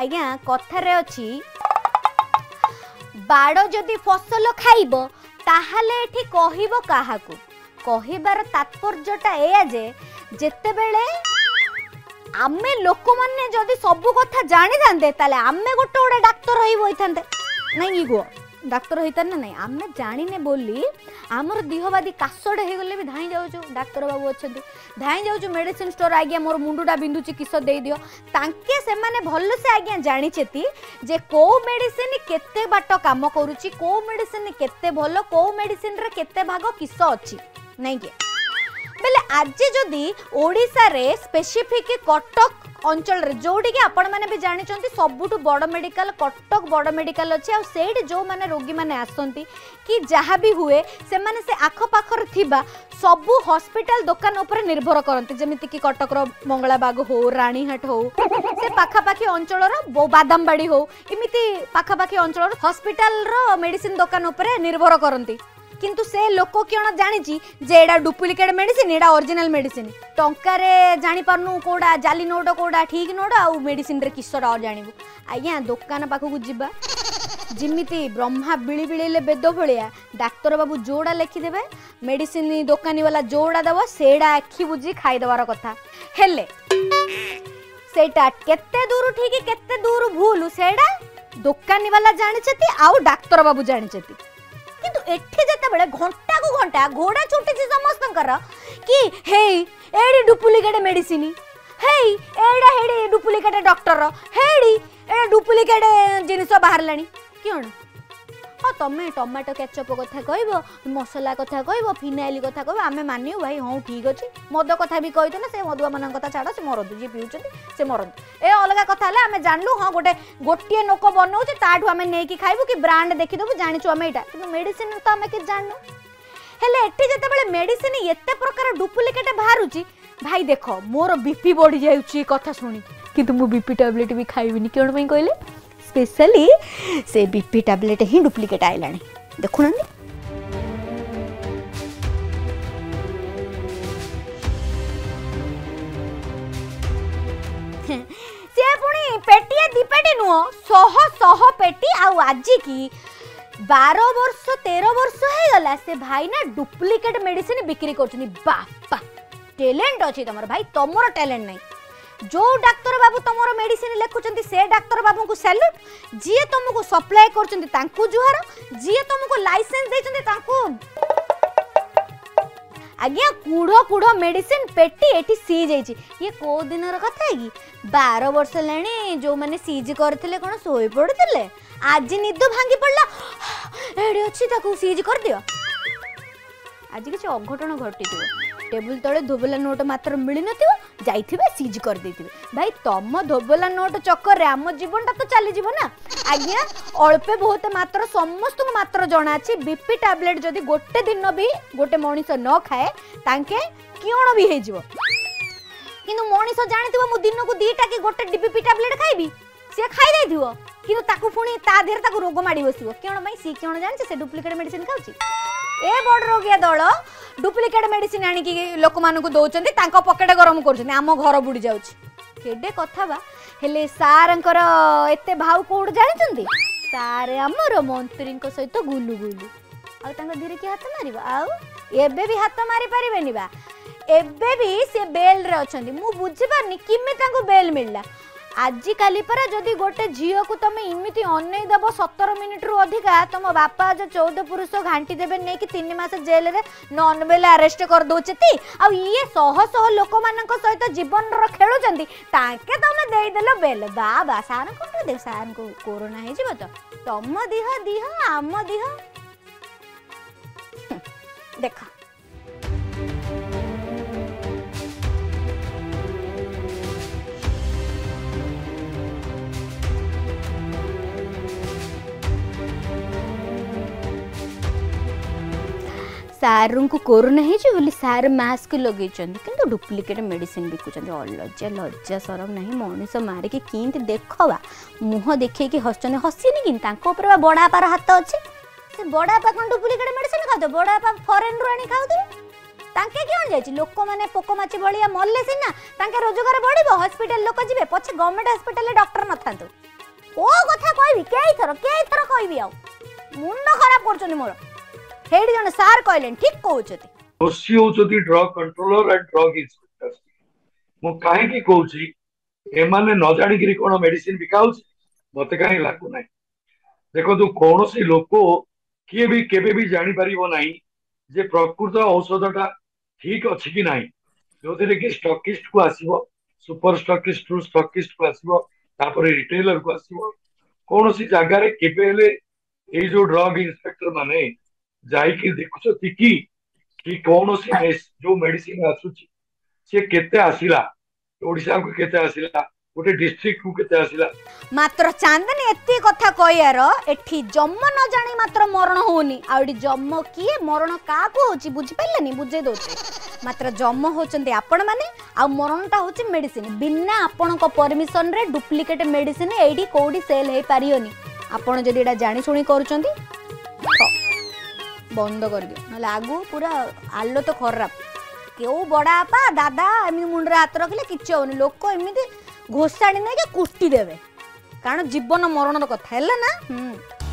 आज्ञा कथार अच्छी बाड़ जदि फसल खाइब ताहले एठी कहिबो काहाकू कहिबार तात्पर्यटा एया जे जेते बेले आमे लोक माने जदि सब कथा जानि जानते ताले आमे गोटे गोटे डाक्टर होई होइथांते नाही गो डाक्टर होइथान ना नाही आमे जानि ने बोली आमर देहवादी कासडे हेगले भी धाई जाउचो डाक्टर बाबू अछंती धाई जाउचो मेडिसिन स्टोर आज्ञा मोर मुंडुडा बिंदुची किसो देई दियो तांके से माने भल्लो से आज्ञा जानि छेती जे को मेडिसिन केते बाट काम करूची को मेडिसिन केते भलो को मेडिसिन रे केते भाग किसो अछि नाही के बेले आज जदि ओडिसा रे स्पेसिफिक कटक अंचल रे जोडी के आपण माने भी जानि चोंती सबुटु बड़ मेडिकल कटक बड़ मेडिकल अछि आ सेठ जो माने रोगी माने आसंती कि जहा भी हुए से माने से आखो पाखर थिबा सबु हॉस्पिटल दुकान ऊपर निर्भर करंती जेमिति कि कटक रो मंगलाबाग हो राणीहाट हो से पाखा पाखी अंचल रो बादामबाड़ी हो इमिति पाखा पाखी अंचल रो हॉस्पिटल रो मेडिसिन दुकान ऊपर निर्भर करंती किंतु से लोक कण जानी डुप्लिकेट मेडिसिन एडा ओरिजिनल मेडिसिन टंका रे जानी पारनु कोडा जाली नोट कोडा ठीक नोट आ मेडिसिन रे किसर और जानबू आज्ञा दुकान पाखकू जीवा जिमिति ब्रह्मा बिली बिले बेद भाया डाक्तर बाबू जोड़ा लिखिदेवे मेडिसिन दुकानी वाला जोड़ा देव सेड़ा आखि बुझी खाईदेवार कथा हेले सेटा केते दूर ठीक केते दूर भूल सेड़ा दुकानी वाला जानी आउ डाक्तर बाबू जानी किंतु एठी जते बेले घंटा को घंटा घोड़ा छुटी छी समस्त कर कि हेई एडी डुप्लिकेट मेडिसिन हेई एडा हेडी डुप्लिकेट डॉक्टर हेडी ए डुप्लिकेट जिनिस बाहर लानी किण ओ तमे टमाटो केचप कथा कहबो मसाला कथा कहबो फिनाइल कथा कहबो आमे मानियो भाई हां ठीक अछि मद कथा भी कहि देना से मदुआ मानन कथा छाड़ से मरदु जे पिउचन से मरदु ए अलगा कथा हला आमे जानलु हां गोटे गोटिए नोको बनौ जे ताठु आमे नै कि खाइबो कि ब्रांड देखि दबो जानि छु आमे एटा किंतु मेडिसिन तो आमे के जाननु हेले एते जते बेले मेडिसिन एते प्रकार डुप्लिकेट बाहरुची भाई देखो मोर बीपी बढ़ी जाउची कथा सुनी किंतु मु बीपी टैबलेट भी खाइबिनी केण पई कहले स्पेशली से बीपी टैबलेट ही डुप्लिकेट आइला देखुना सी पुणी पेटिया दीपेटी नुह शह शह पेटी आज की 12 वर्ष 13 वर्ष होगला से भाई ना डुप्लिकेट मेडिसिन बिक्री कर बापा टैलेंट अच्छी तुम भाई तुम टैलेंट नहीं जो डाक्तर बाबू तुमर मेडिसिन लिखुंट से डाक्तर बाबू को सैल्यूट जी तुमको सप्लाय कर जुहार जी तुमको लाइसेंस आज्ञा कूढ़ कूढ़ मेडिसिन पेटी एटी सीज होती ये को दिन कथा कि 12 वर्ष लाने जो मैंने सीज करते कौन शोई पड़ते आज निद भांगी पड़ा एड़ी अच्छी सीज कर दियो आज किसी अघटन घटी टेबुल तले धोबला नोट मात्र मिल न जाइथिबे सीज कर देथिबे भाई तम धोबला नोट चक्कर रे आम जीवनटा तो चली जीव ना आज्ञा अल्पे बहुत मात्र समस्त मात्र जना अछि बीपी टैबलेट जदि गोटे दिन भी गोटे मनीष न खाए तांके किण भी हे जीव किंतु मनीष जानिथिबो मु दिन को दीटा कि गोटे बीपी टैबलेट खाइबी से खाइ जाइथिबो किंतु ताकू पुनी ता देर ताकू रोग माडी बसिबो किण भाई सी किण जानछि से डुप्लिकेट मेडिसिन खाउछि ए बड़ रोगिया दल डुप्लिकेट मेडिसिन आनी लोक मानू दौरान तांको पकेट गरम कर आम घर बुड़ी जाऊे कथा बा हेले सारंकर एते भाव कौड़ जानी सारे आमर मंत्री सहित गुलु गुलु आगे धीरे किए हाथ मार आबे भी हाथ मारी पारे बा एबे भी सी बेल रे अच्छा मुझे बुझीपारनी किमें बेल मिलला आज काली परा जदि गोटे झील को तुम इमिती अनई देव 17 मिनिट रु अधिका तुम बापा जो 14 पुरुष घाटी देवे नहीं कि 3 मास जेल रे नन बेले आरेस्ट कर दौचती आ ये शह शह लोक मान सहित जीवन रेलुंट ताके तुम देदेल बेल बाबा सार कौन दे सार को कोरोना हो तो तुम दिह दिह आम दिह देख सारू को कोरोना हो सार मास्क लगे कि डुप्लिकेट मेडिसिन बिकुंट लज्जा लज्जा सरम ना मनीष मारिकी कि देखवा मुह देखे हसुन हसीन कि बड़ापार हाथ अच्छे बड़ापा कौन डुप्लिकेट मेडिसिन खाऊ बड़ापा फरेन रू आनी खाऊ लोक मैंने पोक माची भाया मरले सीना रोजगार बढ़ हस्पिटाल लोक जी पचे गवर्नमेंट हस्पिटाल डॉक्टर न था को कथा कहबी कई थर कहबी आ मुंड खराब करछनी मोर हेड जण सार कहलेन ठीक कहउछती दोषी होउछती drug controller and drug inspectors मो काहे की कहउची ए माने न जानि कि कोन मेडिसिन बिकाउछ मते काहे लागो नाही देखो तो कोनोसी लोको किए भी केबे भी जानि परिबो नाही जे प्रकृत औषधटा ठीक अछि कि नाही जोथिरे कि स्टॉकिस्ट को आसीबो सुपर स्टॉकिस्ट टू स्टॉकिस्ट को आसीबो तापर रिटेलर को आसीबो कोनोसी जागा रे केबेले ए जो ड्रग इंस्पेक्टर माने जाई कि देखुछति कि कोनोसी जो मेडिसिन आसुची से केते आसीला ओडिसा को केते आसीला गोटे डिस्ट्रिक्ट को केते आसीला मात्र चांदनी एती कथा कहियार एठी जम्म न जानि मात्र मरण होनी आउडी जम्म किए मरण का को होची बुझि पल्लनी बुझे दोते मात्र जम्म होचंती आपण माने आ मरणटा होची मेडिसिन बिना आपण को परमिशन रे डुप्लीकेट मेडिसिन एडी कोडी सेल हे पारियोनी आपण जदि एडा जानि सुनी करूचंती बंद कर दियो न लागू पूरा आलो तो खराब क्यों बड़ा आपा दादा एमि मुंडरा हाथ रखले किछ होनी लोक एमिति घोषाणी नै के कुष्टी देबे कारण जीवन मरणर कथा हैला ना।